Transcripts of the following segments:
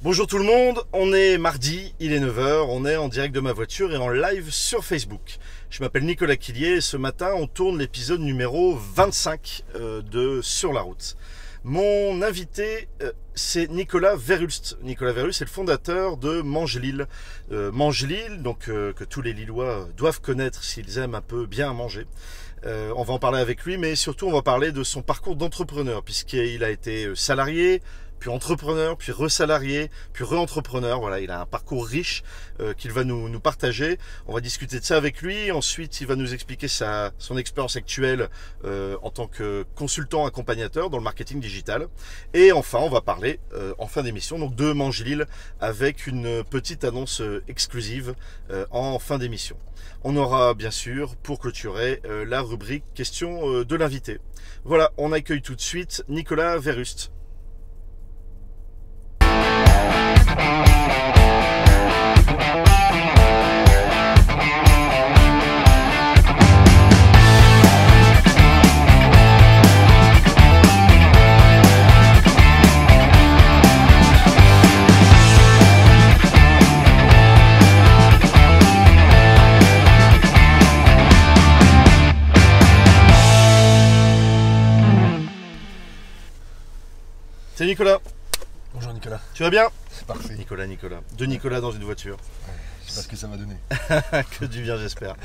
Bonjour tout le monde, on est mardi, il est 9h, on est en direct de ma voiture et en live sur Facebook. Je m'appelle Nicolas Quillier et ce matin on tourne l'épisode numéro 25 de Sur la route. Mon invité, c'est Nicolas Verhulst. Nicolas Verhulst est le fondateur de Mange, Lille !, donc que tous les Lillois doivent connaître s'ils aiment un peu bien manger. On va en parler avec lui, mais surtout on va parler de son parcours d'entrepreneur, puisqu'il a été salarié, puis entrepreneur, puis resalarié, puis re-entrepreneur. Voilà, il a un parcours riche qu'il va nous partager. On va discuter de ça avec lui. Ensuite, il va nous expliquer son expérience actuelle en tant que consultant accompagnateur dans le marketing digital. Et enfin, on va parler en fin d'émission donc de Mange Lille avec une petite annonce exclusive en fin d'émission. On aura bien sûr, pour clôturer, la rubrique question de l'invité. Voilà, on accueille tout de suite Nicolas Verhulst. Salut Nicolas. Bonjour Nicolas. Tu vas bien? C'est parfait. Nicolas. Deux Nicolas dans une voiture. Ouais, je sais pas ce que ça va donner. Que du bien, j'espère.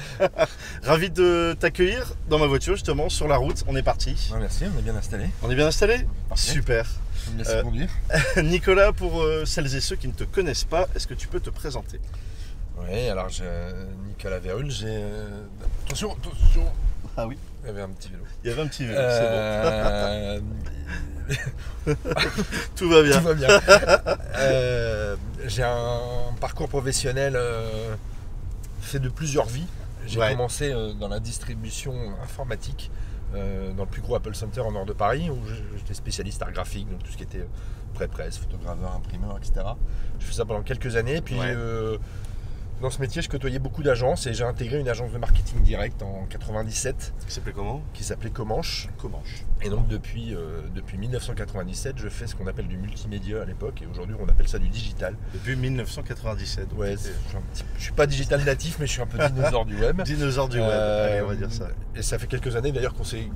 Ravi de t'accueillir dans ma voiture, justement, sur la route. On est parti. Ouais, merci, on est bien installé. On est bien installé? Super. Je me laisse conduire. Nicolas, pour celles et ceux qui ne te connaissent pas, est-ce que tu peux te présenter? Oui, alors Nicolas Verhulst, j'ai... Attention, attention. Ah oui. Il y avait un petit vélo. C'est bon. Tout va bien. Tout va bien. J'ai un parcours professionnel fait de plusieurs vies. J'ai commencé dans la distribution informatique dans le plus gros Apple Center en nord de Paris, où j'étais spécialiste art graphique, donc tout ce qui était pré-presse, photographeur, imprimeur, etc. Je fais ça pendant quelques années. Puis dans ce métier, je côtoyais beaucoup d'agences et j'ai intégré une agence de marketing direct en 97. Qui s'appelait comment? Qui s'appelait Comanche. Comanche. Et donc depuis 1997, je fais ce qu'on appelle du multimédia à l'époque et aujourd'hui on appelle ça du digital. Depuis 1997. Ouais, je suis pas digital natif mais je suis un peu dinosaure du web. Dinosaure du web, allez, on va dire ça. Et ça fait quelques années d'ailleurs qu'on s'est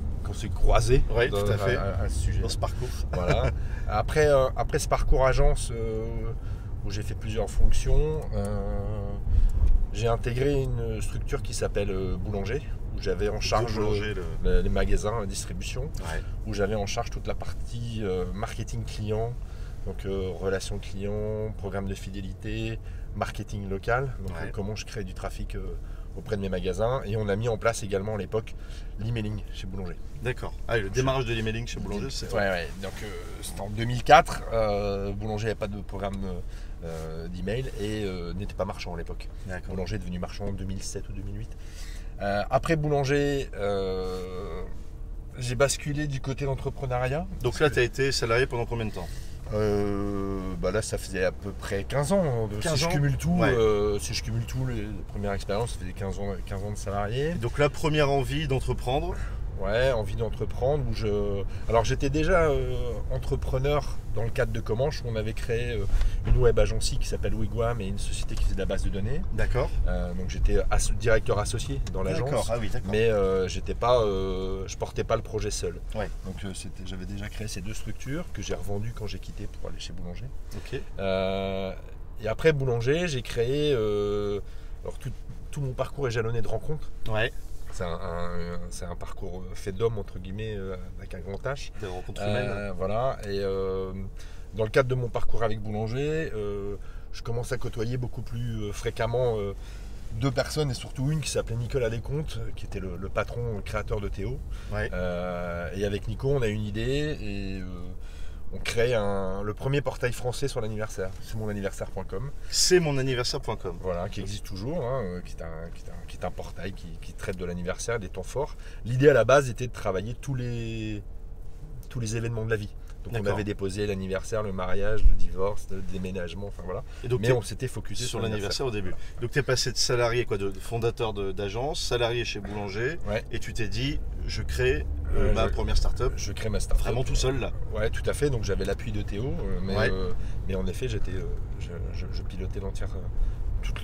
croisés. Oui, tout à fait. À ce sujet. Dans ce parcours. Voilà. Après ce parcours agence où j'ai fait plusieurs fonctions, j'ai intégré une structure qui s'appelle Boulanger, où j'avais en charge les magasins, la distribution, où j'avais en charge toute la partie marketing client, donc relations clients, programme de fidélité, marketing local, donc comment je crée du trafic auprès de mes magasins. Et on a mis en place également à l'époque l'emailing chez Boulanger. D'accord. Ah, le démarrage de l'emailing chez Boulanger, c'est... Oui, ouais. Donc c'était en 2004, Boulanger n'avait pas de programme d'email et n'était pas marchand à l'époque. Boulanger est devenu marchand en 2007 ou 2008. Après Boulanger, j'ai basculé du côté entrepreneuriat. Donc là, tu as été salarié pendant combien de temps? Là ça faisait à peu près 15 ans, si je cumule tout, les premières expériences, ça faisait 15 ans de salarié. Et donc la première envie d'entreprendre? Ouais, envie d'entreprendre, où alors j'étais déjà entrepreneur dans le cadre de Comanche, où on avait créé une web agency qui s'appelle Wigwam et une société qui faisait de la base de données. D'accord. Donc j'étais directeur associé dans l'agence. D'accord, ah oui, d'accord. Mais je portais pas le projet seul. Ouais. Donc j'avais déjà créé ces deux structures que j'ai revendues quand j'ai quitté pour aller chez Boulanger. Ok. Et après Boulanger, j'ai créé, alors tout mon parcours est jalonné de rencontres. Ouais. C'est un parcours fait d'hommes, entre guillemets, avec un grand H. Des rencontres humaines. Voilà. Et dans le cadre de mon parcours avec Boulanger, je commence à côtoyer beaucoup plus fréquemment deux personnes, et surtout une qui s'appelait Nicolas Descomptes, qui était le patron, le créateur de Théo. Ouais. Et avec Nico, on a une idée et on crée le premier portail français sur l'anniversaire. C'est monanniversaire.com. C'est monanniversaire.com. Voilà, qui existe toujours, hein, qui est un portail qui traite de l'anniversaire, des temps forts. L'idée à la base était de travailler tous les événements de la vie. Donc on avait déposé l'anniversaire, le mariage, le divorce, le déménagement, enfin voilà. Et donc, mais on s'était focusé sur l'anniversaire au début. Voilà. Donc tu es passé de salarié, quoi, de fondateur d'agence, salarié chez Boulanger, ouais. Et tu t'es dit, je crée ma première start-up. Je crée ma start-up. Vraiment tout seul là. Ouais, tout à fait. Donc j'avais l'appui de Théo, mais en effet, je pilotais l'entière.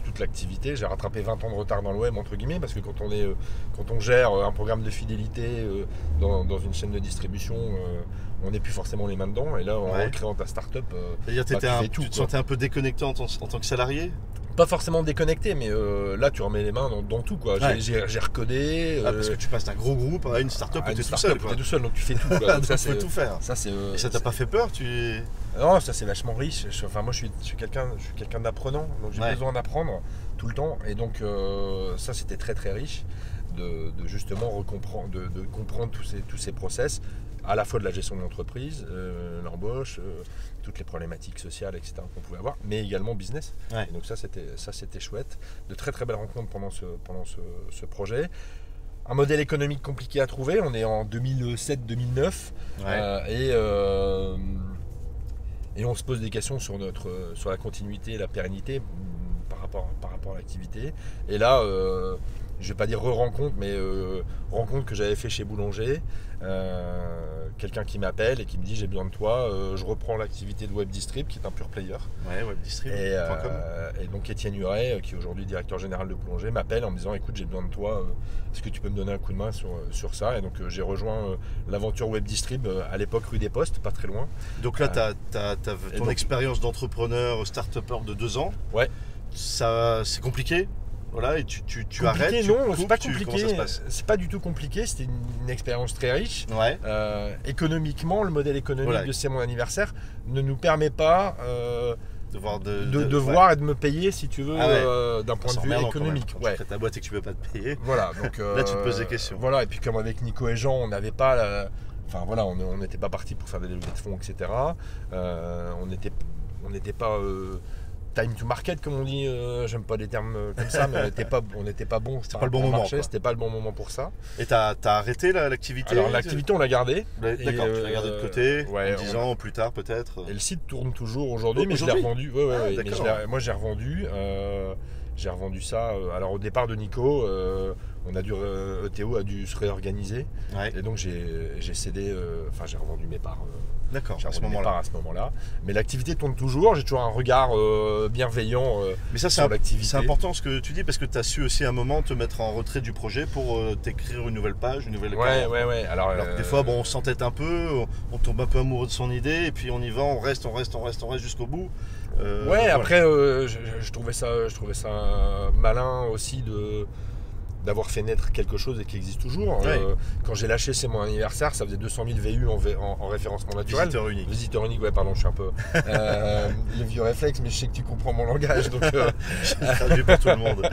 Toute l'activité, j'ai rattrapé 20 ans de retard dans le web entre guillemets, parce que quand on gère un programme de fidélité dans une chaîne de distribution, on n'est plus forcément les mains dedans. Et là, en créant ta start-up, tu te sentais un peu déconnecté en tant que salarié. Pas forcément déconnecté, mais là tu remets les mains dans tout, quoi. Ouais. J'ai recodé. Parce que tu passes d'un gros groupe à une start-up où tu es tout seul. Tu es tout seul, donc tu fais tout. Quoi. Donc, tu peux tout faire. Et ça t'a pas fait peur Non, ça c'est vachement riche. Enfin, moi je suis quelqu'un d'apprenant, donc j'ai besoin d'apprendre tout le temps. Et donc ça c'était très très riche de justement de comprendre tous ces process, à la fois de la gestion de l'entreprise, l'embauche, toutes les problématiques sociales, etc. qu'on pouvait avoir, mais également business. Ouais. Et donc ça c'était chouette. De très très belles rencontres pendant ce projet. Un modèle économique compliqué à trouver. On est en 2007-2009 et on se pose des questions sur la continuité et la pérennité par rapport à l'activité. Et là, je ne vais pas dire re-rencontre, mais rencontre que j'avais fait chez Boulanger. Quelqu'un qui m'appelle et qui me dit j'ai besoin de toi, je reprends l'activité de WebDistrib qui est un pur player. Ouais, WebDistrib.com. Et donc Étienne Huret, qui est aujourd'hui directeur général de Plongée, m'appelle en me disant écoute, j'ai besoin de toi, est-ce que tu peux me donner un coup de main sur ça? Et donc j'ai rejoint l'aventure WebDistrib à l'époque rue des Postes, pas très loin. Donc là, t'as ton expérience d'entrepreneur, start-upper de 2 ans. Ouais. Ça, c'est compliqué. Voilà, et tu arrêtes. Non, c'est pas compliqué. C'est pas du tout compliqué. C'était une expérience très riche. Ouais. Économiquement, le modèle économique de C'est mon anniversaire ne nous permet pas de voir et de me payer, si tu veux, d'un point de vue économique. Quand tu fais ta boîte et que tu peux pas te payer. Voilà. Donc là, tu te poses des questions. Voilà. Et puis comme avec Nico et Jean, on n'avait pas. Enfin voilà, on n'était pas parti pour faire des levées de fonds, etc. On n'était pas. Time to market, comme on dit, j'aime pas les termes comme ça, mais on n'était pas bon. C'était pas le bon moment. C'était pas le bon moment pour ça. Et t'as arrêté l'activité? Alors l'activité, on l'a gardée. D'accord, tu l'as gardée de côté, 10 ans plus tard peut-être. Et le site tourne toujours aujourd'hui, mais je l'ai revendu. Moi j'ai revendu. J'ai revendu ça. Alors au départ de Nico, Théo a dû se réorganiser. Ouais. Et donc j'ai cédé, enfin j'ai revendu mes parts. D'accord. J'ai revendu mes parts à ce moment-là. Mais l'activité tourne toujours. J'ai toujours un regard bienveillant mais ça, sur l'activité. C'est important ce que tu dis, parce que tu as su aussi à un moment te mettre en retrait du projet pour t'écrire une nouvelle page, une nouvelle. Ouais. Alors que des fois, bon, on s'entête un peu, on tombe un peu amoureux de son idée, et puis on y va, on reste jusqu'au bout. Après, je trouvais ça malin aussi d'avoir fait naître quelque chose et qui existe toujours. Oui. Quand j'ai lâché C'est mon anniversaire, ça faisait 200 000 VU en référencement naturel. Visiteur unique. Visiteur unique, ouais, pardon, je suis un peu le vieux réflexe, mais je sais que tu comprends mon langage. Donc, j'ai traduit pour tout le monde.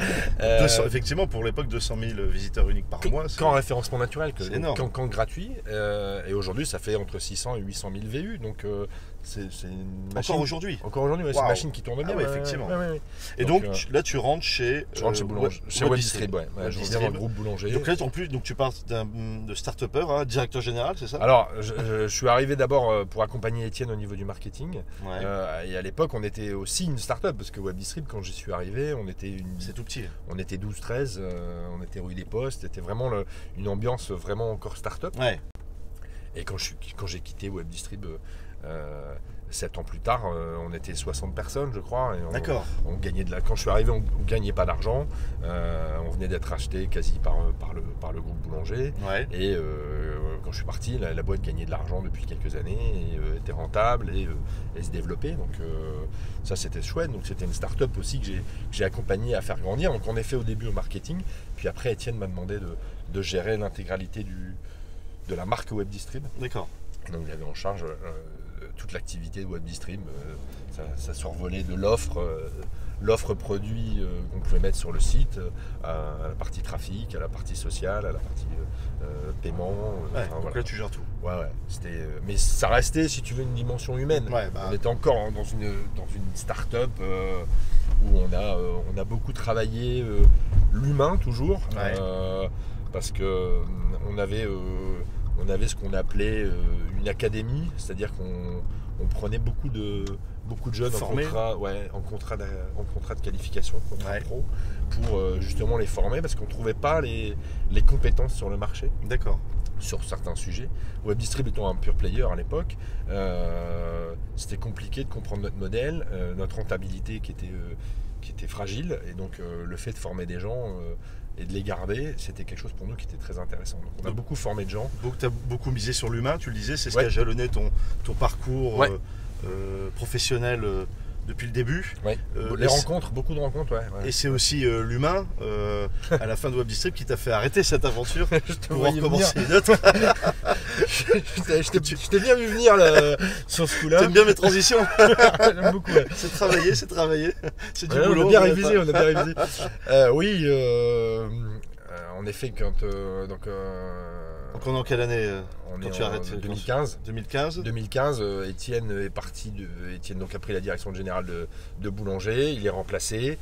Effectivement, pour l'époque, 200 000 visiteurs uniques par mois. Qu'en référencement naturel, qu'en gratuit. Et aujourd'hui, ça fait entre 600 et 800 000 VU. Donc, c'est une machine. Encore aujourd'hui, ouais, wow. C'est une machine qui tourne bien. Effectivement. Ouais. Et donc là, tu rentres chez Boulanger. Chez WebDistrib, dans le groupe Boulanger. Donc là, en plus, tu pars de start-upper à directeur général, c'est ça? Alors, je suis arrivé d'abord pour accompagner Étienne au niveau du marketing. Ouais. Et à l'époque, on était aussi une start-up, parce que WebDistrib, quand j'y suis arrivé, on était c'est tout petit. On était 12-13, on était rue des Postes, c'était vraiment une ambiance vraiment encore start-up. Ouais. Et quand j'ai quitté WebDistrib, 7 ans plus tard, on était 60 personnes, je crois. D'accord. On gagnait quand je suis arrivé, on gagnait pas d'argent. On venait d'être acheté quasi par le groupe Boulanger. Ouais. Et quand je suis parti, la boîte gagnait de l'argent depuis quelques années, et, était rentable et se développait. Donc ça, c'était chouette. Donc c'était une start-up aussi que j'ai accompagnée à faire grandir. Donc en effet, au début au marketing, puis après Étienne m'a demandé de gérer l'intégralité de la marque WebDistrib. D'accord. Donc il avait en charge toute l'activité de WebDistrib, ça survolait de l'offre produit qu'on pouvait mettre sur le site, à la partie trafic, à la partie sociale, à la partie paiement. Donc voilà. Là, tu gères tout. Ouais. Mais ça restait, si tu veux, une dimension humaine. On était encore dans une start-up où on a beaucoup travaillé l'humain toujours, parce que on avait on avait ce qu'on appelait une académie, c'est-à-dire qu'on prenait beaucoup de jeunes en contrat de qualification, pro, pour justement les former, parce qu'on ne trouvait pas les compétences sur le marché. D'accord. Sur certains sujets. WebDistrib étant un pure player à l'époque, c'était compliqué de comprendre notre modèle, notre rentabilité qui était fragile, et donc le fait de former des gens et de les garder, c'était quelque chose pour nous qui était très intéressant. Donc on a beaucoup formé de gens. Tu as beaucoup misé sur l'humain, tu le disais, c'est ce qui a jalonné ton parcours professionnel depuis le début. Ouais. Les rencontres, beaucoup de rencontres. Et c'est aussi l'humain, à la fin de WebDistrib, qui t'a fait arrêter cette aventure pour en recommencer une autre. Je t'ai bien vu venir là, sur ce coup-là. T'aimes bien mes transitions. J'aime beaucoup. Ouais. C'est travaillé, c'est travaillé. C'est du boulot. On a bien révisé, on a bien révisé. Oui, en effet, quand... donc on est en quelle année quand tu arrêtes? 2015, Étienne est parti. Étienne donc a pris la direction générale de Boulanger. Il est remplacé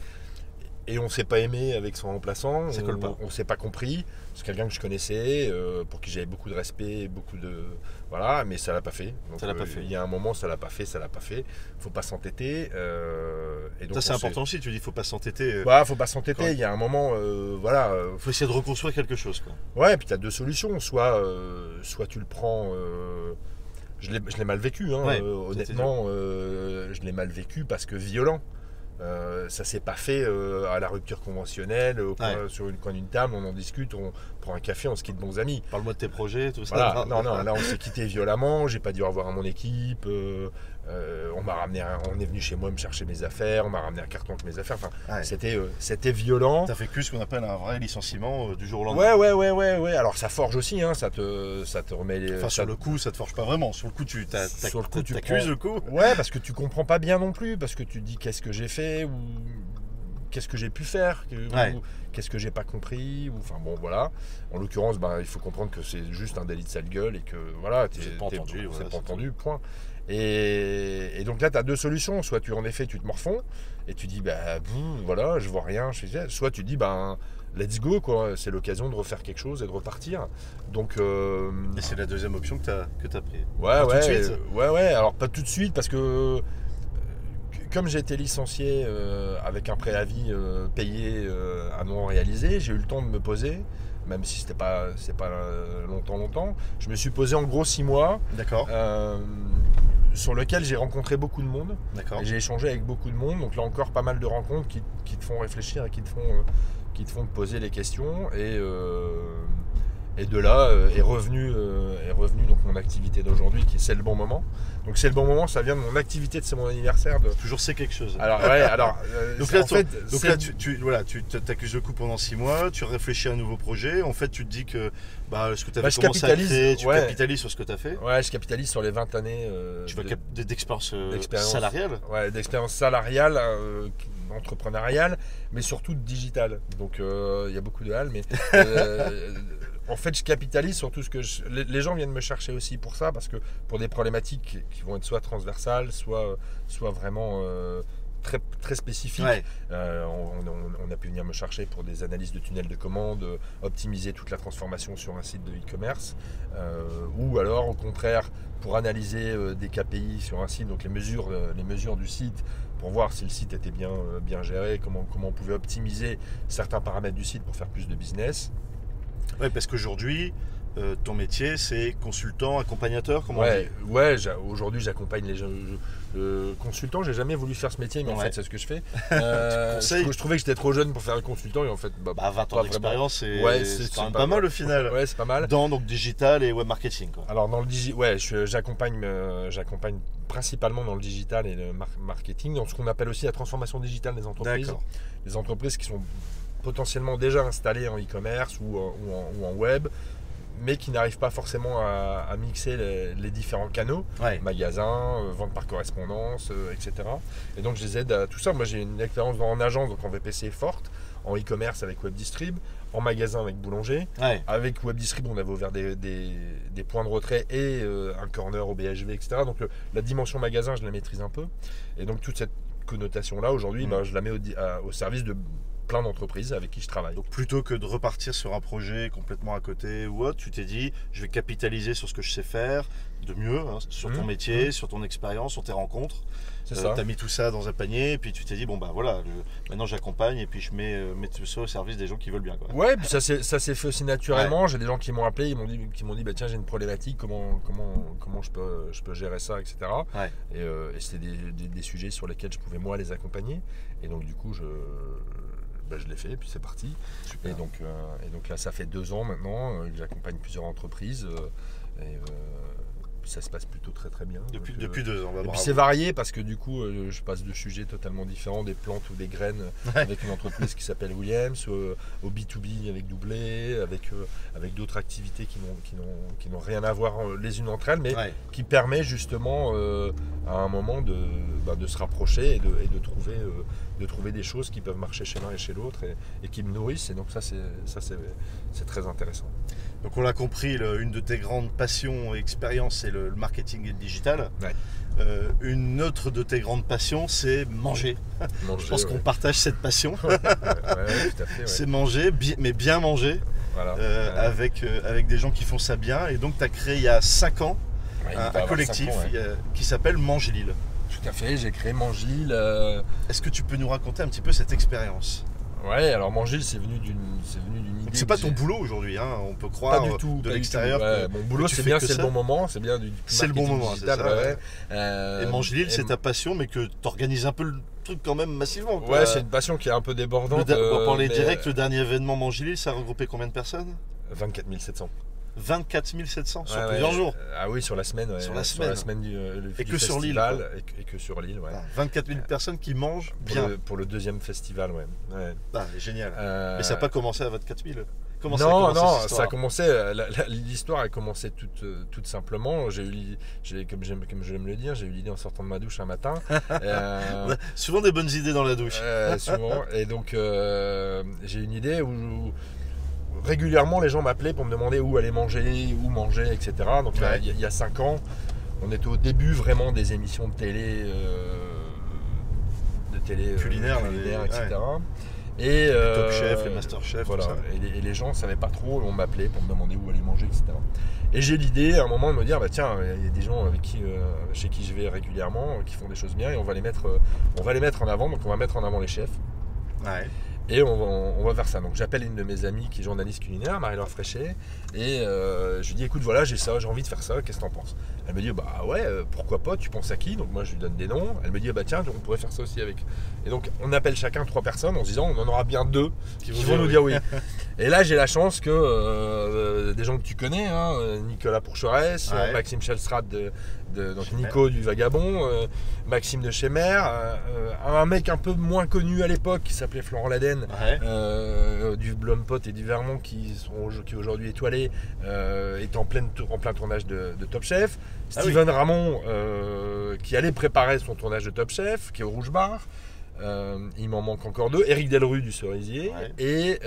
et on ne s'est pas aimé avec son remplaçant. Ça colle pas. On ne s'est pas compris. C'est quelqu'un que je connaissais, pour qui j'avais beaucoup de respect, voilà, mais ça l'a pas fait. Donc, ça l'a pas fait. Il y a un moment, ça l'a pas fait. Faut pas s'entêter. Et donc ça c'est important aussi. Tu dis faut pas s'entêter. Voilà, faut pas s'entêter. Il y a un moment, voilà. Faut essayer de reconstruire quelque chose, quoi. Ouais. Et puis tu as deux solutions. Soit tu le prends. Je l'ai mal vécu. Hein, ouais, honnêtement, je l'ai mal vécu parce que violent. Ça s'est pas fait à la rupture conventionnelle, sur une coin d'une table, on en discute, on prend un café, on se quitte bons amis. Parle-moi de tes projets, tout ça. Voilà. Non, là on s'est quitté violemment, j'ai pas dit au revoir à mon équipe, on est venu chez moi me chercher mes affaires, on m'a ramené un carton avec mes affaires, c'était violent. T'as vécu ce qu'on appelle un vrai licenciement du jour au lendemain. Ouais. Alors ça forge aussi, hein, ça te remet les... Enfin sur le coup ça te forge pas vraiment, sur le coup tu t'accuses le coup. Ouais, parce que tu comprends pas bien non plus, parce que tu dis qu'est-ce que j'ai fait, ou qu'est-ce que j'ai pu faire, ou qu'est-ce que j'ai pas compris, ou enfin bon voilà. En l'occurrence, il faut comprendre que c'est juste un délit de sale gueule et que voilà, c'est pas entendu, point. Et donc là, tu as deux solutions, soit tu en effet tu te morfonds et tu dis voilà, je vois rien, soit tu dis let's go quoi, c'est l'occasion de refaire quelque chose et de repartir. Donc et c'est la deuxième option que tu as pris. Ouais, alors pas tout de suite parce que comme j'ai été licencié avec un préavis payé à non réalisé, j'ai eu le temps de me poser, même si c'est pas longtemps. Je me suis posé en gros 6 mois. D'accord. Sur lequel j'ai rencontré beaucoup de monde. D'accord. J'ai échangé avec beaucoup de monde. Donc là encore pas mal de rencontres qui te font réfléchir et qui te font poser les questions. Et de là est revenu donc mon activité d'aujourd'hui qui est C'est le bon moment. Donc C'est le bon moment, ça vient de mon activité de C'est mon anniversaire. Toujours c'est quelque chose. Alors ouais, donc là, tu t'accuses le coup pendant 6 mois, tu réfléchis à un nouveau projet. En fait tu te dis que ce que tu avais commencé à créer, tu capitalises sur ce que tu as fait. Ouais, je capitalise sur les 20 années d'expérience salariale. Ouais, d'expérience salariale, entrepreneuriale, mais surtout digitale. Donc il y a beaucoup de halles, mais en fait, je capitalise sur tout ce que les gens viennent me chercher aussi pour ça, parce que pour des problématiques qui vont être soit transversales, soit vraiment très, très spécifiques. Ouais. On a pu venir me chercher pour des analyses de tunnels de commande, optimiser toute la transformation sur un site de e-commerce, ou alors au contraire pour analyser des KPI sur un site, donc les mesures du site, pour voir si le site était bien géré, comment on pouvait optimiser certains paramètres du site pour faire plus de business. Oui, parce qu'aujourd'hui, ton métier, c'est consultant, accompagnateur, on dit. Ouais, aujourd'hui, j'accompagne les gens. Consultant, j'ai jamais voulu faire ce métier, mais en fait, c'est ce que je fais. Je trouvais que j'étais trop jeune pour faire un consultant, et en fait, 20 ans d'expérience, c'est quand même pas mal au final. Ouais, c'est pas mal. Donc, digital et web marketing, quoi. Alors, dans le digital, j'accompagne principalement dans le digital et le marketing, dans ce qu'on appelle aussi la transformation digitale des entreprises. D'accord. Les entreprises qui sont potentiellement déjà installés en e-commerce ou en web, mais qui n'arrivent pas forcément à mixer les différents canaux, magasins, vente par correspondance, etc. Et donc je les aide à tout ça. Moi j'ai une expérience en agence, donc en VPC forte, en e-commerce avec WebDistrib, en magasin avec Boulanger. Ouais. Avec WebDistrib, on avait ouvert des points de retrait et un corner au BHV, etc. Donc la dimension magasin, je la maîtrise un peu. Et donc toute cette connotation-là, aujourd'hui, je la mets au service de plein d'entreprises avec qui je travaille. Donc plutôt que de repartir sur un projet complètement à côté ou autre, tu t'es dit je vais capitaliser sur ce que je sais faire de mieux, hein, sur ton métier, sur ton expérience, sur tes rencontres. C'est ça. Tu as mis tout ça dans un panier et puis tu t'es dit bon bah voilà, maintenant j'accompagne et puis je mets tout ça au service des gens qui veulent bien. Quoi. Ouais, puis ça s'est fait aussi naturellement. Ouais. J'ai des gens qui m'ont appelé, qui m'ont dit bah, tiens, j'ai une problématique, comment je peux gérer ça, etc. Ouais. Et c'était des sujets sur lesquels je pouvais moi les accompagner. Et donc du coup je l'ai fait et puis c'est parti. Super. Et donc là ça fait 2 ans maintenant que j'accompagne plusieurs entreprises ça se passe plutôt très très bien. Depuis 2 ans. Bah, et puis c'est varié parce que du coup je passe de sujets totalement différents, des plantes ou des graines avec une entreprise qui s'appelle Williams, au B2B avec Doublé, avec d'autres activités qui n'ont rien à voir les unes entre elles, mais qui permet justement à un moment de se rapprocher et de trouver des choses qui peuvent marcher chez l'un et chez l'autre et qui me nourrissent. Et donc ça c'est très intéressant. Donc on l'a compris, une de tes grandes passions et expériences, c'est le marketing et le digital. Ouais. Une autre de tes grandes passions, c'est manger. Je pense qu'on partage cette passion. Ouais, tout à fait. C'est manger, mais bien manger, voilà. Avec des gens qui font ça bien. Et donc tu as créé il y a 5 ans un collectif qui s'appelle Mange Lille. Tout à fait, j'ai créé Mange Lille. Est-ce que tu peux nous raconter un petit peu cette expérience ? Ouais, alors Mange Lille, c'est venu d'une idée. C'est pas ton boulot aujourd'hui, hein, on peut croire pas du tout, de l'extérieur. Ouais. Mon boulot, c'est le bon moment, c'est bien du marketing. C'est le bon moment, digital, ouais. Et Mange Lille, c'est ta passion, mais que t'organises un peu le truc quand même massivement. Quoi. Ouais, c'est une passion qui est un peu débordante. On va parler direct, le dernier événement Mange Lille, ça a regroupé combien de personnes ? 24 700. 24 700 sur plusieurs jours. Ah oui, sur la semaine. Ouais, sur la semaine du festival. Et que sur l'île. Ouais. Ah, 24 000 personnes qui mangent bien. Pour le deuxième festival, ouais. Ah, génial. Mais ça n'a pas commencé à 24 000. Non, ça a commencé. L'histoire a commencé toute simplement. Comme j'aime le dire, j'ai eu l'idée en sortant de ma douche un matin. Souvent des bonnes idées dans la douche. Souvent. Et donc, j'ai une idée où régulièrement, les gens m'appelaient pour me demander où aller manger, etc. Donc il y a 5 ans, on était au début vraiment des émissions de télé, culinaire, etc. Ouais. Et les Top Chef, les Master Chef, voilà. Tout ça. Et les gens ne savaient pas trop, on m'appelait pour me demander où aller manger, etc. Et j'ai l'idée à un moment de me dire, bah, tiens, il y a des gens chez qui je vais régulièrement, qui font des choses bien, et on va les mettre en avant, donc on va mettre en avant les chefs. Ouais. Et on va faire ça. Donc j'appelle une de mes amies qui est journaliste culinaire, Marie-Laure Fréchet, et je lui dis écoute voilà, j'ai envie de faire ça, qu'est-ce que t'en penses? Elle me dit bah ouais, pourquoi pas, tu penses à qui? Donc moi je lui donne des noms, elle me dit bah tiens, on pourrait faire ça aussi avec. Et donc on appelle chacun 3 personnes en se disant on en aura bien 2 qui vont nous dire oui. Et là j'ai la chance que des gens que tu connais, hein, Nicolas Pourcheresse, Maxime Schellstrat donc Nico du Vagabond, Maxime de Schemmer, un mec un peu moins connu à l'époque qui s'appelait Florent Laden, du Blumpot et du Vermont qui aujourd'hui étoilé, est en plein tournage de Top Chef. Steven Ramon qui allait préparer son tournage de Top Chef, qui est au Rouge Bar, il m'en manque encore 2, Eric Delru du Cerisier et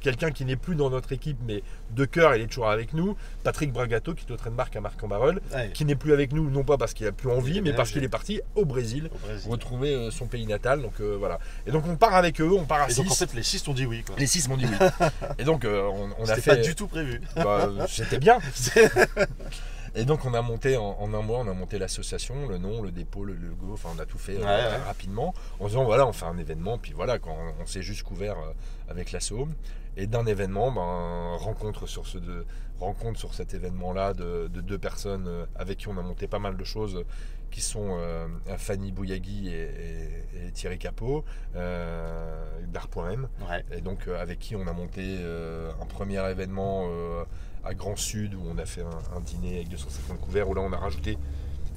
quelqu'un qui n'est plus dans notre équipe, mais de cœur, il est toujours avec nous. Patrick Bragato, qui est au train de marque à Marc-Cambarol, qui n'est plus avec nous, non pas parce qu'il n'a plus envie, mais parce qu'il est parti au Brésil, retrouver son pays natal. Donc voilà. Et donc on part avec eux, on part à 6. Donc en fait, les 6 t'ont dit oui. Quoi. Les 6 m'ont dit oui. Et donc on a fait. C'était pas du tout prévu. Bah, c'était bien. Et donc on a monté en un mois, on a monté l'association, le nom, le dépôt, le logo, enfin on a tout fait rapidement. En se disant voilà, on fait un événement, puis voilà, quand on s'est juste couvert avec l'asso. Et d'un événement, ben, rencontre sur cet événement-là de 2 personnes avec qui on a monté pas mal de choses, qui sont Fanny Bouyagui et Thierry Capot, d'Art.m, et donc avec qui on a monté un premier événement à Grand Sud, où on a fait un dîner avec 250 couverts, où là on a rajouté...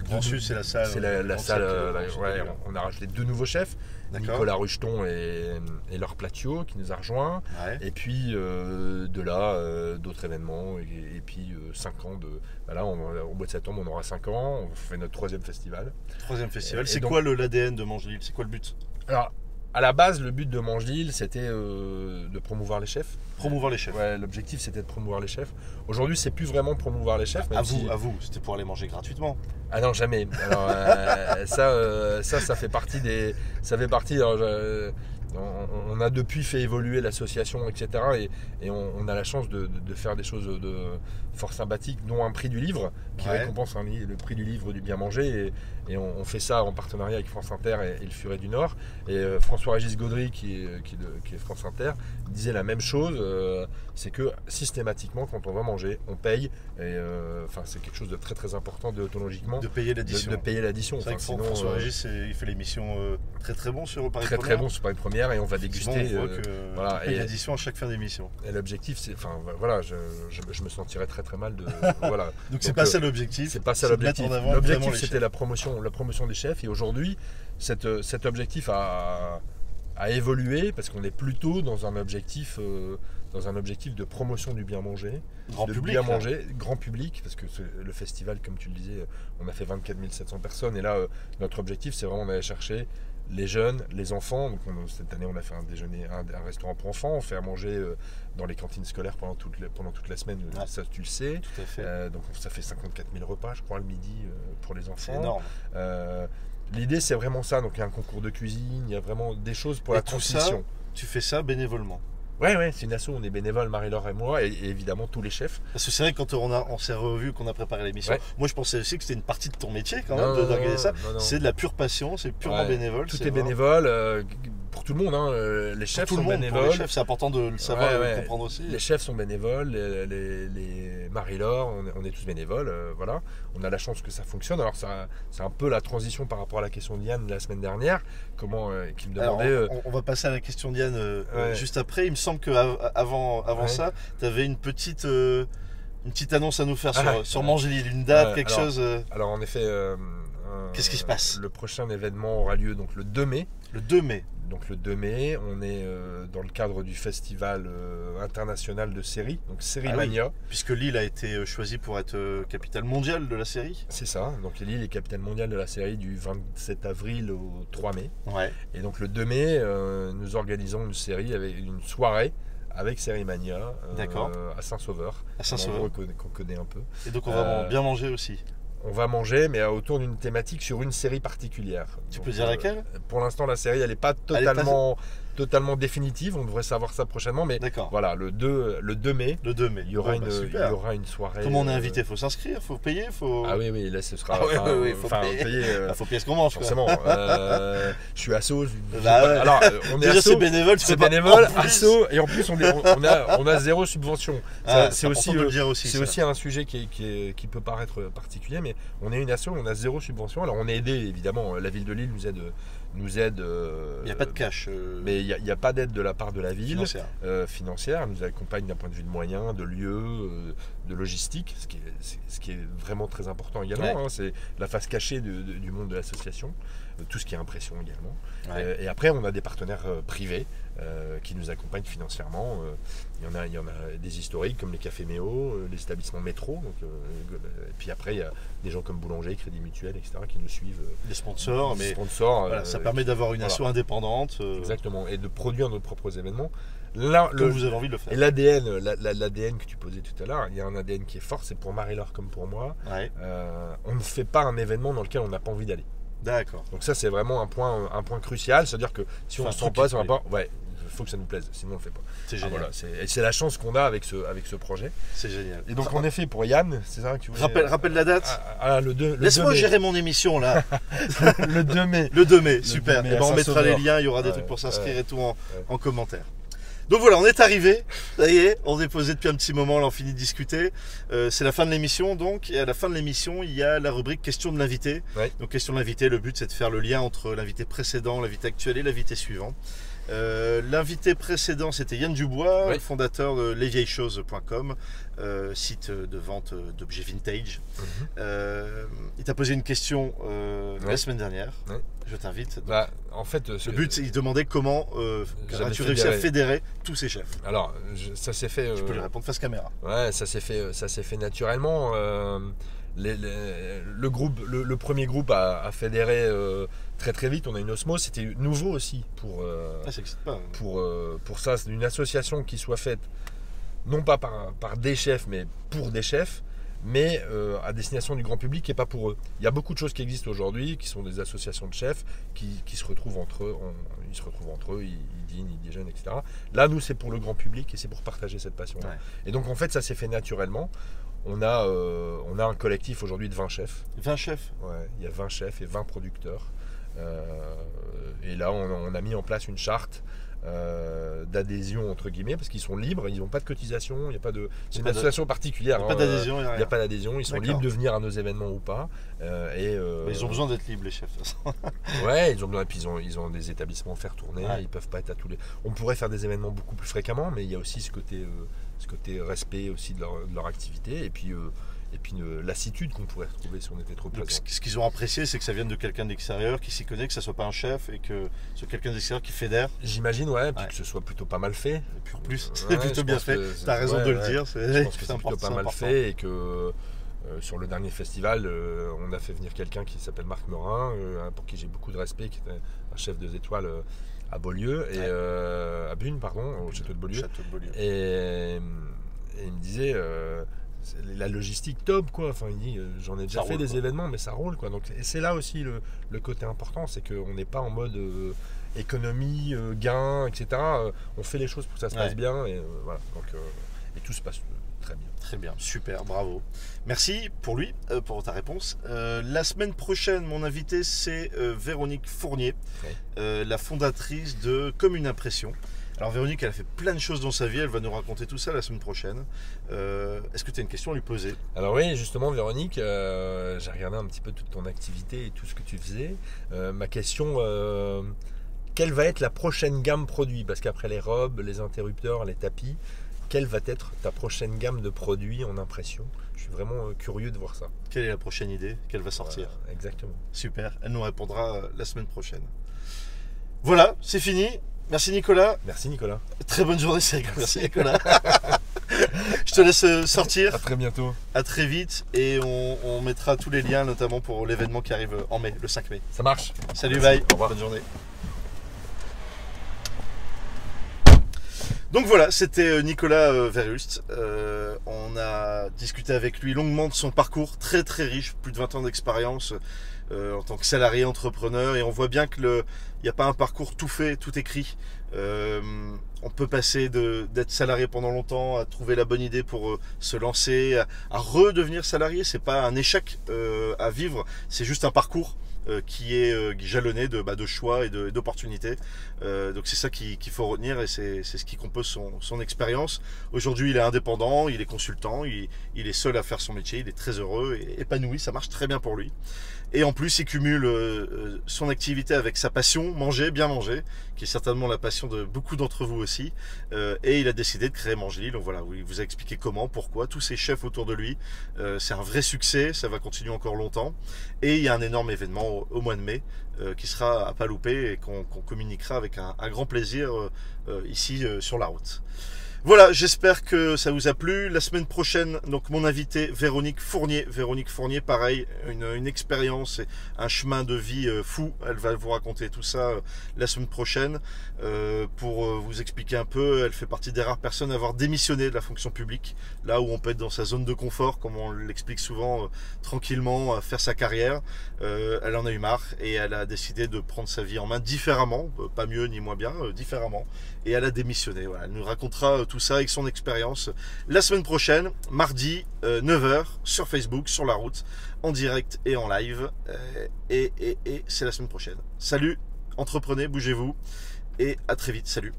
Grand Sud, c'est la salle. C'est la salle. On a rajouté 2 nouveaux chefs, Nicolas Rucheton et Laure Platiot, qui nous a rejoints. Ouais. Et puis de là, d'autres événements. Et puis 5 ans de. Voilà, au mois de septembre, on aura 5 ans. On fait notre 3e festival. 3e festival. C'est quoi l'ADN de Mange Lille? C'est quoi le but? Alors, à la base, le but de Mange Lille, c'était de promouvoir les chefs. Promouvoir les chefs. Ouais, l'objectif, c'était de promouvoir les chefs. Aujourd'hui, c'est plus vraiment promouvoir les chefs. À vous, c'était pour aller manger gratuitement. Ah non, jamais. Alors, ça fait partie des. Ça fait partie. on a depuis fait évoluer l'association, etc. Et on a la chance de faire des choses de fort sympathiques, dont un prix du livre qui récompense le prix du livre du bien manger. Et on fait ça en partenariat avec France Inter et le Furet du Nord. Et François-Régis Gaudry, qui est France Inter, disait la même chose. C'est que systématiquement, quand on va manger, on paye. Enfin, c'est quelque chose de très très important déontologiquement. De payer l'addition. De payer l'addition. C'est vrai que François-Régis, il fait l'émission très très bon sur Paris Première. Très très bon sur Paris Première, et on va déguster. Voilà, on paye l'addition à chaque fin d'émission. Et l'objectif, c'est, enfin voilà, je me sentirais très très mal de. Voilà. Donc c'est pas ça l'objectif. C'est pas ça l'objectif. L'objectif, c'était la promotion des chefs, et aujourd'hui, cet objectif a évolué parce qu'on est plutôt dans un objectif. Dans un objectif de promotion du bien manger, grand public, parce que le festival, comme tu le disais, on a fait 24 700 personnes, et là, notre objectif, c'est vraiment d'aller chercher les jeunes, les enfants. Donc cette année, on a fait un restaurant pour enfants, on fait à manger dans les cantines scolaires pendant toute la semaine, ça tu le sais. Tout à fait. Donc ça fait 54 000 repas, je crois, le midi pour les enfants. C'est énorme. L'idée, c'est vraiment ça. Donc il y a un concours de cuisine, il y a vraiment des choses pour la transmission. Tu fais ça bénévolement? Ouais, c'est une asso, on est bénévole, Marie-Laure et moi, et évidemment tous les chefs. Parce que c'est vrai, quand on s'est revu, qu'on a préparé l'émission, moi je pensais aussi que c'était une partie de ton métier quand même d'organiser ça. C'est de la pure passion, c'est purement bénévole. Tout est bénévole, pour tout le monde, hein. Les chefs sont bénévoles. Pour les chefs, c'est important de le savoir et de comprendre aussi. Les chefs sont bénévoles, les Marie-Laure, on est tous bénévoles, voilà. On a la chance que ça fonctionne. Alors ça, c'est un peu la transition par rapport à la question de Yann de la semaine dernière, qui me demandait... Alors, on va passer à la question de Yann juste après. Il me semble qu'avant ça, tu avais une petite annonce à nous faire sur Mange, une date, quelque chose. Alors en effet, qu'est-ce qui se passe? Le prochain événement aura lieu donc le 2 mai. Le 2 mai. Donc le 2 mai, on est dans le cadre du festival international de séries, donc Sérimania. Puisque Lille a été choisie pour être capitale mondiale de la série. C'est ça, donc Lille est capitale mondiale de la série du 27 avril au 3 mai. Ouais. Et donc le 2 mai, nous organisons une série, une soirée avec Sérimania à Saint-Sauveur. À Saint-Sauveur. Qu'on connaît un peu. Et donc on va bien manger aussi. On va manger, mais autour d'une thématique sur une série particulière. Tu peux dire laquelle? Pour l'instant, la série, elle n'est pas totalement définitive. On devrait savoir ça prochainement. Mais voilà, le 2 mai, il y aura une soirée. Comment on est invité? Il faut s'inscrire, il faut payer, Ah oui, là, ce sera... il faut payer ce qu'on mange. Forcément. Je suis asso. Alors, on est déjà asso. C'est bénévole. C'est bénévole, asso. Et en plus, on a zéro subvention. C'est aussi un sujet qui peut paraître particulier, mais on est une asso, on a zéro subvention. Alors, on est aidé, évidemment. La ville de Lille nous aide. Il n'y a pas de cash. Mais il n'y a pas d'aide de la part de la ville financière. Elle nous accompagne d'un point de vue de moyens, de lieux, de logistique, ce qui est vraiment très important également. Ouais. Hein, c'est la face cachée du monde de l'association, tout ce qui est impression également. Ouais. Et après, on a des partenaires privés qui nous accompagnent financièrement. Il y en a des historiques comme les cafés Méo, les établissements métro. Donc, et puis après, il y a des gens comme Boulanger, Crédit Mutuel, etc. qui nous suivent. Des sponsors. Voilà, ça permet d'avoir une asso indépendante. Exactement. Et de produire nos propres événements. Là, comme vous avez envie de le faire. Et l'ADN que tu posais tout à l'heure, il y a un ADN qui est fort, c'est pour Marie-Laure comme pour moi. Ouais. On ne fait pas un événement dans lequel on n'a pas envie d'aller. D'accord. Donc ça, c'est vraiment un point crucial. C'est-à-dire que si on ne se trompe pas, faut que ça nous plaise, sinon on le fait pas. C'est génial. C'est la chance qu'on a avec ce projet. C'est génial. Et donc en effet, pour Yann, c'est ça que tu voulais... Rappelle la date. Laisse-moi gérer mon émission là. Le 2 mai. Le 2 mai, super. Le 2 mai, on mettra les liens, il y aura des trucs pour s'inscrire et tout en commentaire. Donc voilà, on est arrivé, ça y est, on est posé depuis un petit moment, là on finit de discuter. C'est la fin de l'émission donc, et à la fin de l'émission, il y a la rubrique question de l'invité. Ouais. Donc question de l'invité, le but c'est de faire le lien entre l'invité précédent, l'invité actuel et l'invité suivant. L'invité précédent, c'était Yann Dubois, le fondateur de lesvieilleschoses.com, site de vente d'objets vintage. Il t'a posé une question la semaine dernière. Je t'invite. En fait, le but, il demandait comment as-tu réussi à fédérer tous ces chefs. Alors, ça s'est fait. Tu peux lui répondre face caméra. Ouais, ça s'est fait naturellement. Le premier groupe a fédéré très très vite, on a une osmose, c'était nouveau aussi pour ça, c'est une association qui soit faite non pas par des chefs mais pour des chefs. mais à destination du grand public et pas pour eux. Il y a beaucoup de choses qui existent aujourd'hui, qui sont des associations de chefs, qui se retrouvent entre eux, ils dînent, ils déjeunent, etc. Là, nous, c'est pour le grand public et c'est pour partager cette passion-là. Ouais. Et donc, en fait, ça s'est fait naturellement. On a un collectif aujourd'hui de 20 chefs. 20 chefs ? Ouais, il y a 20 chefs et 20 producteurs. Et là, on a mis en place une charte d'adhésion, entre guillemets, parce qu'ils sont libres, ils n'ont pas de cotisation, c'est une association particulière. Il n'y a pas d'adhésion, il n'y a pas d'adhésion, ils sont libres de venir à nos événements ou pas. Ils ont besoin d'être libres, les chefs, de toute façon. Ouais, ils ont besoin, et puis ils ont des établissements à faire tourner, ouais. Ils ne peuvent pas être à tous les... On pourrait faire des événements beaucoup plus fréquemment, mais il y a aussi ce côté respect aussi de leur activité, et puis lassitude qu'on pourrait retrouver si on était trop présent. Ce qu'ils ont apprécié, c'est que ça vienne de quelqu'un d'extérieur qui s'y connaît, que ça soit pas un chef et que ce soit quelqu'un d'extérieur qui fédère. J'imagine, ouais, puis que ce soit plutôt pas mal fait. Et puis en plus, c'est plutôt bien fait. T'as raison de le dire. Je pense que c'est plutôt pas mal fait et que sur le dernier festival, on a fait venir quelqu'un qui s'appelle Marc Morin, pour qui j'ai beaucoup de respect, qui était un chef 2 étoiles à Beaulieu, et, à Bune, pardon, au château de Beaulieu. Et il me disait... la logistique top, quoi. Enfin, il dit, j'en ai déjà fait des événements, mais ça roule, quoi. Donc, c'est là aussi le côté important, c'est qu'on n'est pas en mode économie, gain, etc. On fait les choses pour que ça se passe bien, et voilà. Donc, et tout se passe très bien. Très bien, super, bravo. Merci pour ta réponse. La semaine prochaine, mon invité, c'est Véronique Fournier, la fondatrice de Comme une impression. Alors Véronique, elle a fait plein de choses dans sa vie, elle va nous raconter tout ça la semaine prochaine. Est-ce que tu as une question à lui poser? Alors oui, justement Véronique, j'ai regardé un petit peu toute ton activité et tout ce que tu faisais. Ma question, quelle va être la prochaine gamme produit? Parce qu'après les robes, les interrupteurs, les tapis, quelle va être ta prochaine gamme de produits en impression? Je suis vraiment curieux de voir ça. Quelle est la prochaine idée? Quelle va sortir? Exactement. Super, elle nous répondra la semaine prochaine. Voilà, c'est fini. Merci Nicolas. Merci Nicolas. Très bonne journée, Cyril. Merci Nicolas. Je te laisse sortir. À très bientôt. À très vite. Et on mettra tous les liens, notamment pour l'événement qui arrive en mai, le 5 mai. Ça marche. Salut, merci. Bye. Au revoir. Bonne journée. Donc voilà, c'était Nicolas Verhulst. On a discuté avec lui longuement de son parcours, très très riche, plus de 20 ans d'expérience en tant que salarié, entrepreneur. Et on voit bien qu'il n'y a pas un parcours tout fait, tout écrit. On peut passer d'être salarié pendant longtemps à trouver la bonne idée pour se lancer, à redevenir salarié. C'est pas un échec à vivre, c'est juste un parcours. Qui est jalonné de choix et d'opportunités. Donc c'est ça qu'il faut retenir et c'est ce qui compose son expérience. Aujourd'hui, il est indépendant, il est consultant, il est seul à faire son métier, il est très heureux et épanoui, ça marche très bien pour lui. Et en plus, il cumule son activité avec sa passion, manger, bien manger, qui est certainement la passion de beaucoup d'entre vous aussi. Et il a décidé de créer Mange Lille. Donc voilà, il vous a expliqué comment, pourquoi, tous ses chefs autour de lui. C'est un vrai succès, ça va continuer encore longtemps. Et il y a un énorme événement au mois de mai qui sera à pas louper et qu'on communiquera avec un grand plaisir ici sur la route. Voilà, j'espère que ça vous a plu. La semaine prochaine, donc mon invité Véronique Fournier. Véronique Fournier, pareil, une expérience et un chemin de vie fou. Elle va vous raconter tout ça la semaine prochaine. Pour vous expliquer un peu, elle fait partie des rares personnes à avoir démissionné de la fonction publique. Là où on peut être dans sa zone de confort, comme on l'explique souvent, tranquillement, à faire sa carrière. Elle en a eu marre et elle a décidé de prendre sa vie en main différemment. Pas mieux ni moins bien, différemment. Et elle a démissionné. Voilà, elle nous racontera tout ça avec son expérience la semaine prochaine, mardi 9h sur Facebook, sur la route, en direct et en live. Et c'est la semaine prochaine. Salut, entreprenez, bougez-vous et à très vite. Salut.